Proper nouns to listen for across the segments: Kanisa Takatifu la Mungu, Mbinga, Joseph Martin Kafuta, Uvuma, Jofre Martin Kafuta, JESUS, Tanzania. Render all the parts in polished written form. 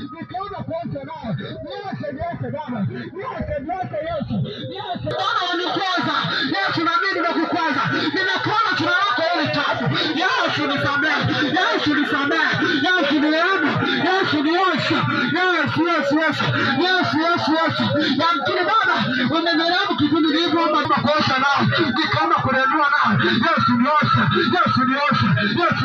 nikaenda kuanza naye. Niwe sehemu yake baba, niwe sehemu yake Yesu, niwe sehemu yake unikwaza. Yesu na mimi nimekukwaza, nimekuona tuna yako ile chafu. Yesu nisamehe, Yesu nisamehe, Yesu nirehemu, Yesu nioshe, Yesu Yesu Yesu Yesu Yesu Yesu. Na mkini baba umenirehemu kipindi nilivyoomba nikakuosha nawe, nikaenda kunenua nawe. Yesu nioshe, Yesu nioshe, Yesu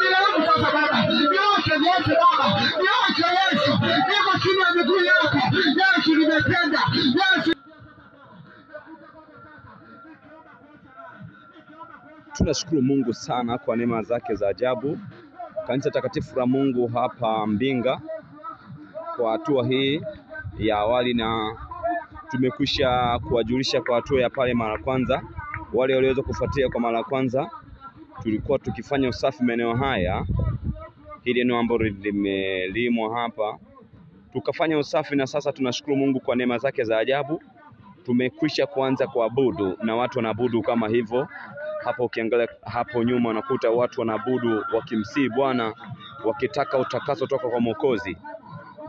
Nirehemu sasa baba, nioshe, nioshe baba, nioshe Yesu, niko chini ya miguu yako. Yesu nimependa, Yesu. Tunashukuru Mungu sana kwa neema zake za ajabu. Kanisa Takatifu la Mungu hapa Mbinga kwa hatua hii ya awali, na tumekwisha kuwajulisha kwa hatua ya pale mara kwanza. Wale walioweza kufuatia kwa mara kwanza, tulikuwa tukifanya usafi maeneo haya, hili eneo ambalo limelimwa hapa tukafanya usafi, na sasa tunashukuru Mungu kwa neema zake za ajabu. Tumekwisha kuanza kuabudu na watu wanaabudu kama hivyo. Hapo ukiangalia hapo nyuma unakuta watu wanaabudu wakimsihi Bwana, wakitaka utakaso toka kwa Mwokozi.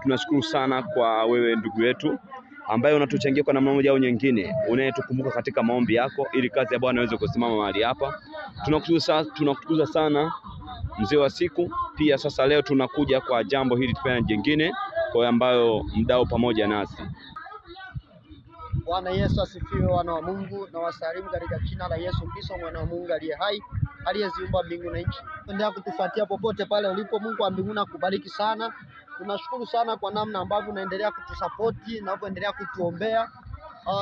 Tunashukuru sana kwa wewe ndugu yetu ambaye unatuchangia kwa namna moja au nyingine, unayetukumbuka katika maombi yako ili kazi ya Bwana iweze kusimama mahali hapa. Tunakutukuza sana mzee wa siku. Pia sasa leo tunakuja kwa jambo hili tena jingine kwa ambayo mdao pamoja nasi. Bwana Yesu asifiwe, wana wa Mungu, na wasalimu katika jina la Yesu Kristo mwana wa Mungu aliye hai, aliyeziumba mbingu na nchi. Endelea kutufuatia popote pale ulipo. Mungu wa mbinguni akubariki sana. Tunashukuru sana kwa namna ambavyo unaendelea kutusapoti na unaendelea kutuombea.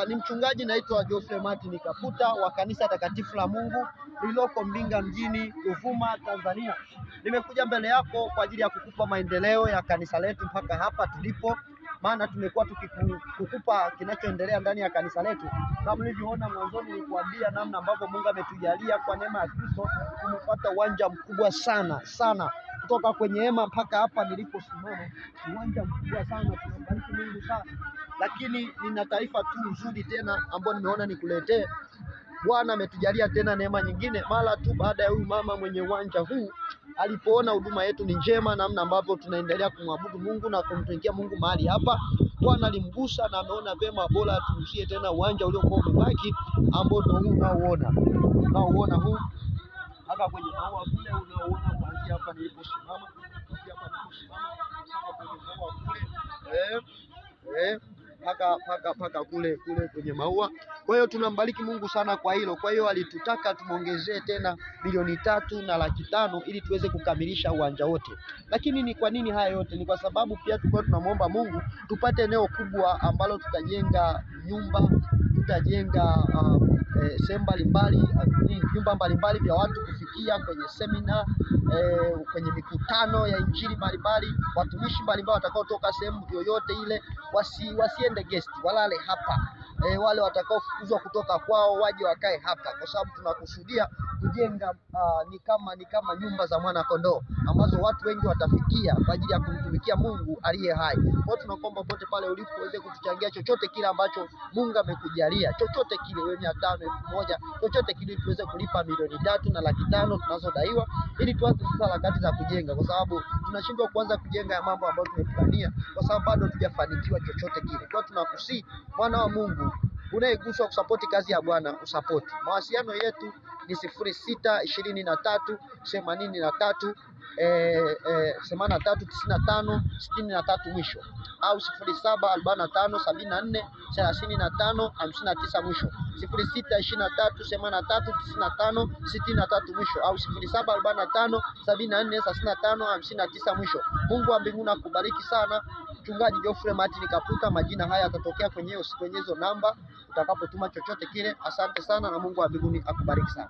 Ni mchungaji naitwa Joseph Martin Kafuta wa Kanisa Takatifu la Mungu lililoko Mbinga mjini, Uvuma, Tanzania. Nimekuja mbele yako kwa ajili ya kukupa maendeleo ya kanisa letu mpaka hapa tulipo, maana tumekuwa tukikupa kinachoendelea ndani ya kanisa letu. Kama mlivyoona mwanzoni nilikwambia namna ambavyo Mungu ametujalia kwa neema ya Kristo, tumepata uwanja mkubwa sana sana kutoka kwenye hema mpaka hapa niliposimama. Uwanja mkubwa sana, tunambariki Mungu sana. Lakini nina taarifa tu nzuri tena ambayo nimeona nikuletee. Bwana ametujalia tena neema nyingine mara tu baada ya huyu mama mwenye uwanja huu alipoona huduma yetu ni njema, namna ambavyo tunaendelea kumwabudu Mungu na kumtumikia Mungu mahali hapa. Bwana alimgusa na ameona vema bora tuuzie tena uwanja uliokuwa umebaki ambao ndio huu unaoona huu hapa kwenye maua kule unaoona kuanzia hapa niliposimama paka kule kwenye maua. Kwa hiyo tunambariki Mungu sana kwa hilo. Kwa hiyo alitutaka tumongezee tena milioni 3,500,000 ili tuweze kukamilisha uwanja wote. Lakini ni kwa nini haya yote? Ni kwa sababu pia tulikuwa tunamwomba Mungu tupate eneo kubwa ambalo tutajenga nyumba, tutajenga sehemu mbalimbali, nyumba mbalimbali vya watu kufikia kwenye semina, kwenye mikutano ya injili mbalimbali. Watumishi mbalimbali watakao toka sehemu yoyote ile wasiende guest, walale hapa. Wale watakaofukuzwa kutoka kwao waje wakae hapa, kwa sababu tunakusudia kujenga ni kama nyumba za mwana kondoo ambazo watu wengi watafikia kwa ajili ya kumtumikia Mungu aliye hai. Kwa hiyo tunakuomba popote pale ulipo uweze kutuchangia chochote kile ambacho Mungu amekujalia, chochote kile, wewe ni 5,000, chochote kile tuweze kulipa milioni 3,500,000 tunazodaiwa ili tuanze sasa harakati za kujenga, kwa sababu tunashindwa kuanza kujenga ya mambo ambayo tumepania kwa sababu bado hatujafanikiwa chochote kile. Kwa hiyo tunakusi mwana wa Mungu unayegusa kusapoti kazi ya Bwana usapoti. Mawasiliano yetu ni 0623 83 95 63 mwisho, au 0745 74 35 59 mwisho, 0623 83 95 63 mwisho, au 0745 74 35 59 mwisho. Mungu wa mbinguni akubariki sana. Mchungaji Jofre Martin Kafuta, majina haya yatatokea kwenye hizo namba utakapotuma chochote kile. Asante sana na Mungu wa mbinguni akubariki sana.